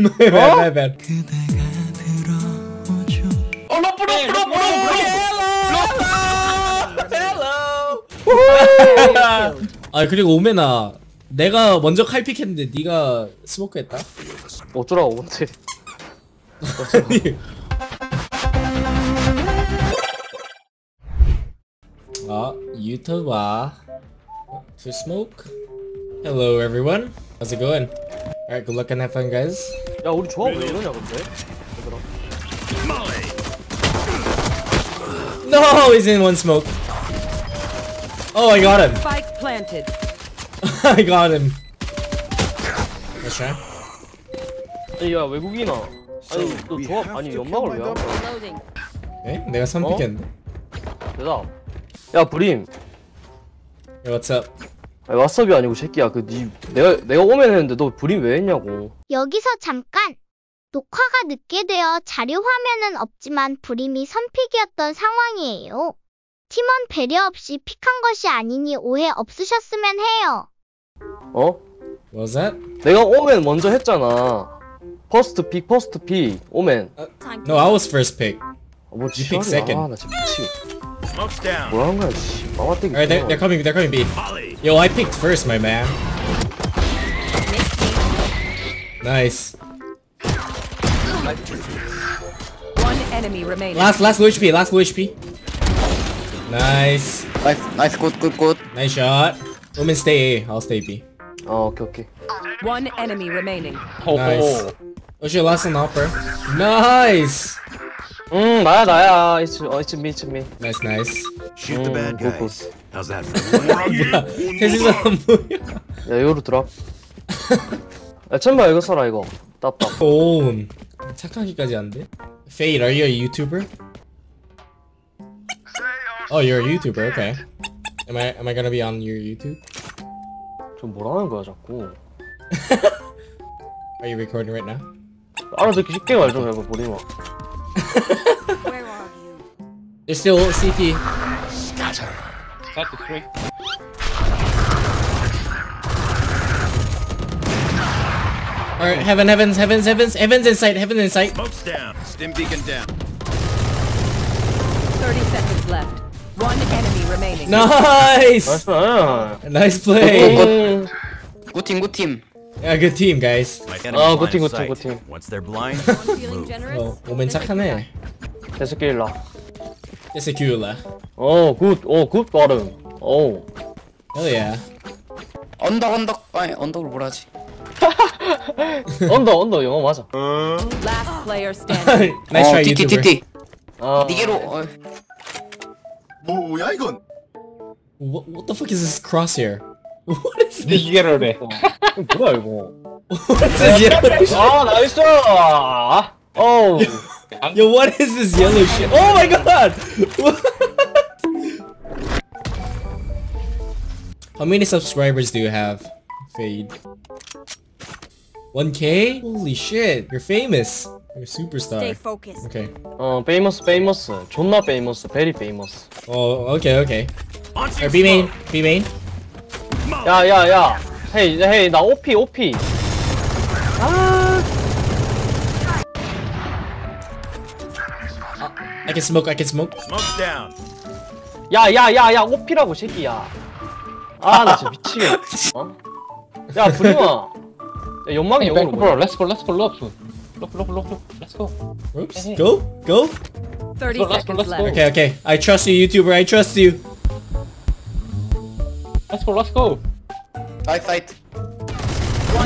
My bad. Oh, no, Hello. 아 그리고 오메나 내가 먼저 칼픽했는데 네가 스모크 했다? 어쩌라고 뭔데? 아 유튜버 to smoke. Hello everyone. How's it going? Alright, good luck and have fun, guys. 야 우리 조합 왜 이러냐 근데? No, he's in one smoke. Oh, I got him. Spike planted. I got him. Let's try. 야 외국인아. 아니 너 조합 아니 연막을 왜 안 봐? 에? 내가 3픽했는데. 대답. 야 브림. 야 왓츠업. 아니 왓츠업이 아니고 새끼야 그 니 내가 오면 했는데 너 브림 왜 했냐고. 여기서 잠깐. 녹화가 늦게 되어 자료 화면은 없지만 브림이 선픽이었던 상황이에요. 팀원 배려 없이 픽한 것이 아니니 오해 없으셨으면 해요. 어? What's that? 내가 오멘 먼저 했잖아. 퍼스트 픽 오멘. No, I was first pick. 뭐 you pick second. 아, 나 진짜 미치겠다. 뭐라 한 거야? 마마떼기. Alright, they're coming B. Yo, I picked first, my man. Nice. One enemy remaining. Last low HP. Nice. Nice. Good. Nice shot. Women stay A. I'll stay B. Oh, okay. One enemy remaining. Nice. What's your last one, Hopper? Nice. 나야. It's me. Nice. Shoot the bad guys. How's that? 야, 이거로 들어. 야, 천만 이거 써라 이거. 답답. 오. 착하기까지 안 돼? Fade, are you a YouTuber? Oh, you're a YouTuber. Okay. Am I gonna be on your YouTube? 좀 뭐라는 거야 자꾸. Are you recording right now? 알아서 쉽게 말 좀 해봐 보리마. Where are you? There's still CT. Scatter. Scatter 3. Alright, heavens in sight, Smoke's down. Stim beacon down. 30 seconds left. One enemy remaining. Nice. Nice play. Good team. Yeah, good team, guys. Oh, good team. Once they're blind, feeling generous. Oh, 오멘 착하네. 데스킬라. Oh, good bottom. Oh. Hell yeah. 언덕을 뭐라 하지? 언더 영어 맞아. Last player standing. Nice try, TTT. 니게로. 뭐야 이건? What the fuck is this crosshair? What is this? 니게로래. 뭐야 이거? What is this yellow shit? 아 나이스. Oh. Yo, what is this yellow shit? Oh my god. How many subscribers do you have, Fade? 1K? Holy shit, you're famous. You're a superstar. Stay focused. Okay. famous. 존나 famous. Very famous. Oh, okay. Alright, B main. 야. Hey, 나 OP. 아. I can smoke. Smoke down. 야, OP라고 새끼야. 아, 나 진짜 미치겠네. 어? 야, 브리마. 연막이 영어로 뭐야? Let's go. Oops. Hey. Go. 30 seconds left. Okay. I trust you, YouTuber. I trust you. Let's go. Tight.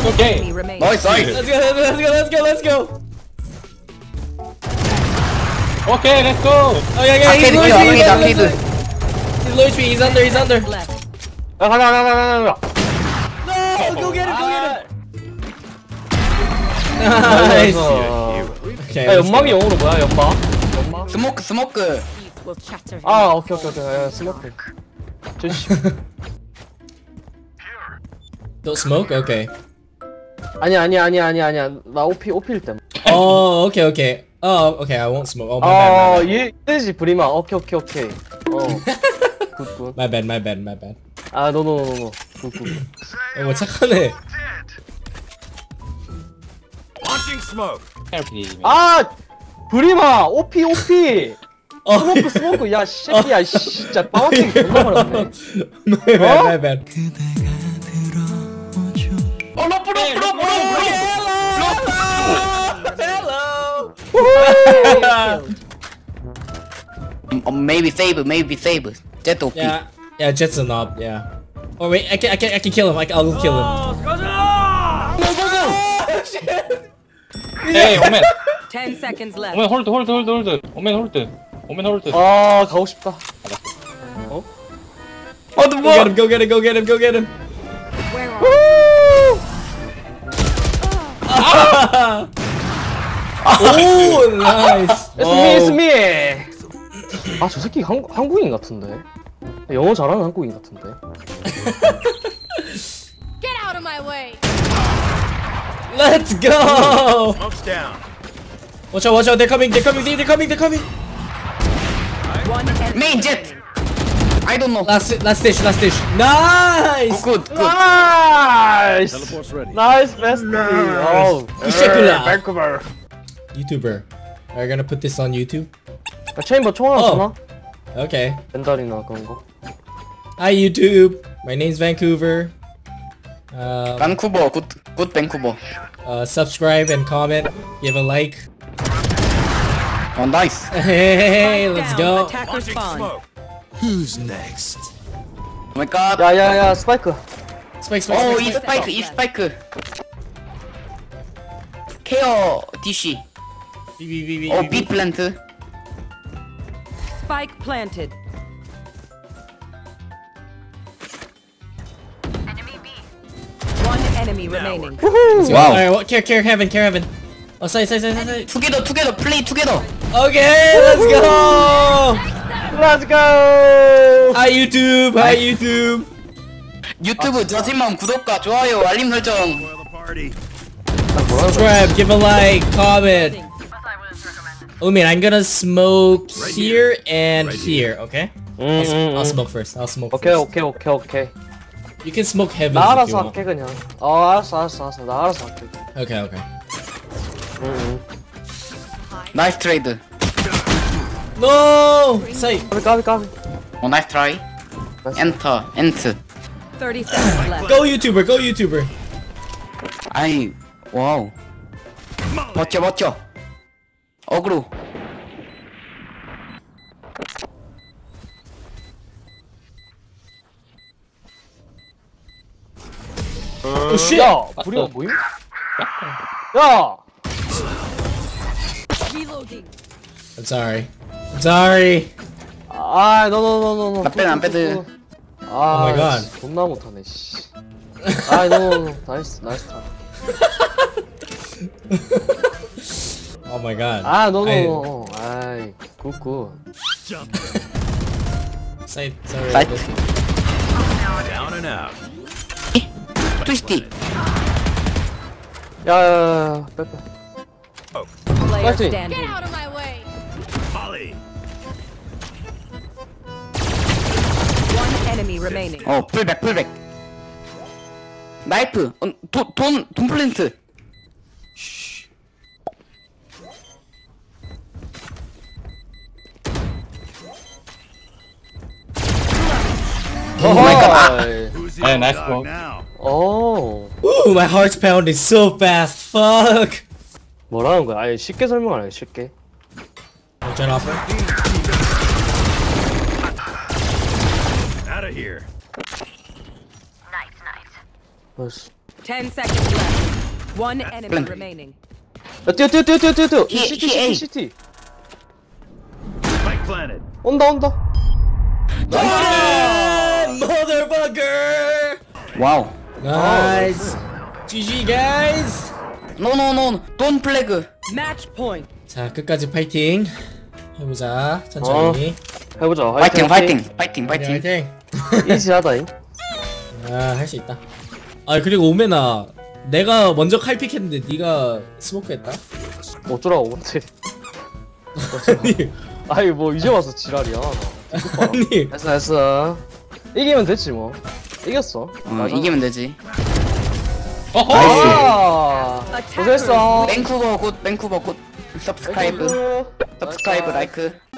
Okay. Nice. Let's go. Okay, let's go. Oh yeah. He's low HP. He's under. No, go get him. Nice. Okay. 야, 연막이 영어로 뭐야? 연막. 스모크. 아, 오케이. 야, 스모크. 조심. Don't smoke? Okay. 아니야. 나 OP일 때. 어, 오케이. 어, okay. I won't smoke. 어, 이지 브리마. 오케이. 어. My bad. 아, no. 굿. 어, 착하네. smoke. 아! 브리마! OP, OP! 스모크, 스모크! 야, 새끼야, 진짜 파워팅 존나 말았네. 네, 네, 네. 어, 러프, 러프, 러프, 러프! Or maybe Faber, maybe Faber. Jet OP. Yeah, yeah, Jet's a knob, yeah. Oh wait, I can kill him. I'll kill him. Go! Hey, Omen. 10 seconds left. Omen, hold it. Omen, hold it. Oh, 가고 싶다. Oh? Oh, the ball! Go get him. Where are you? Oh, nice. It's me. 아, 저 새끼 한국인 같은데. 영어 잘하는 한국인 같은데. Get out of my way. Let's go. Watch out. They're coming. Main Jet. I don't know. Last stage. Nice. Good. Nice. Teleport's ready. Nice best. Oh. Vancouver. YouTuber. Are you gonna put this on YouTube? Chamber, oh. Okay. Hi YouTube. My name's Vancouver. Vancouver, good Vancouver. Subscribe and comment. Give a like. Oh, nice. Hey, let's go. Who's next? Oh my God. Yeah. Spike. Oh, it's Spike. KO DC. Oh, B planter. Spike planted. Enemy B. One enemy remaining. Woohoo! Wow. Alright, well, care heaven. Oh, side. Together, play together. Okay, let's go! Hi YouTube. YouTube, 잠시만 구독과 좋아요, 알림 설정. Subscribe, give a like, comment. Oh man, I'm gonna smoke right here and right here, okay? I'll smoke first. Okay. You can smoke heavy. 나 알아서 할게 그냥. 어, 알았어. 나 알아서 할게. Okay. Nice trade. No! Save. Copy. Oh, nice try. Enter. 30 seconds left. Go YouTuber. Wow. 멋져. 어그로. 오씨. 야, 불이가 뭐임? 야. I'm sorry. 아, no. 안 빼드. 아, my god. 존나 못하네, 씨. 아, no. 나이스. Oh my god. Ah, no. Ay, cuckoo. Side. Down and out. Twisty. Yeah, Pepe. Oh. Get out of my way. Molly. One enemy remaining. Oh, pull back. Knife. Don't plant. Oh my god! Hey, nice ball. Oh. Ooh, my heart's pounding so fast. Fuck. 뭐라는 거야? 아니 쉽게 설명 안 해. 쉽게. Jet offer. Out of here. Nice. 10 seconds left. One enemy remaining. 뛰어. CT. Spike planted. 온다. Motherfucker! Wow. Nice. GG guys. No. Don't play good. Match point. 자, 끝까지 파이팅. 해보자. 천천히. 해보자. 파이팅. 이지하다잉. 아, 할 수 있다. 아, 그리고 오메나. 내가 먼저 칼픽했는데 네가 스모크했다. 어쩌라고 근데. 아니 뭐 이제 와서 지랄이야. 아니. 됐어. 이기면 되지 뭐. 이겼어. 이기면 되지. 어허! 고생했어. 밴쿠버 굿, 밴쿠버 굿. 서브스크라이브, 서브스크라이브 라이크.